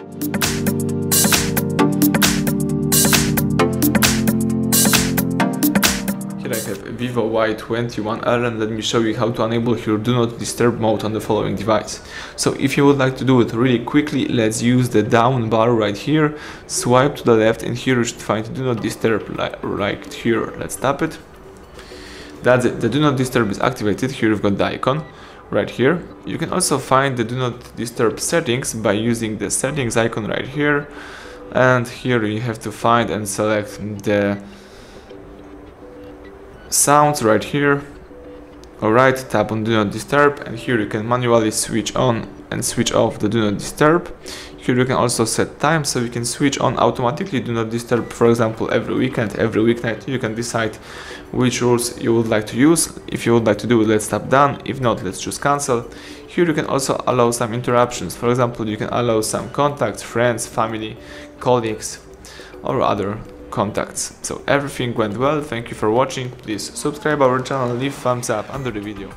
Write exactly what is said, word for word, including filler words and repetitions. Here I have a Vivo Y twenty-one L, and let me show you how to enable your Do Not Disturb mode on the following device. So if you would like to do it really quickly, let's use the down bar right here, swipe to the left, and here you should find Do Not Disturb right here. Let's tap it. That's it, the Do Not Disturb is activated. Here you've got the icon. Right here you can also find the Do Not Disturb settings by using the settings icon right here, and here you have to find and select the sounds right here. Alright, tap on Do Not Disturb, and here you can manually switch on and switch off the Do Not Disturb. Here you can also set time, so you can switch on automatically Do Not Disturb, for example, every weekend, every weeknight. You can decide which rules you would like to use. If you would like to do it, let's tap done. If not, let's choose cancel. Here you can also allow some interruptions. For example, you can allow some contacts, friends, family, colleagues, or other contacts. So everything went well. Thank you for watching. Please subscribe our channel, leave thumbs up under the video.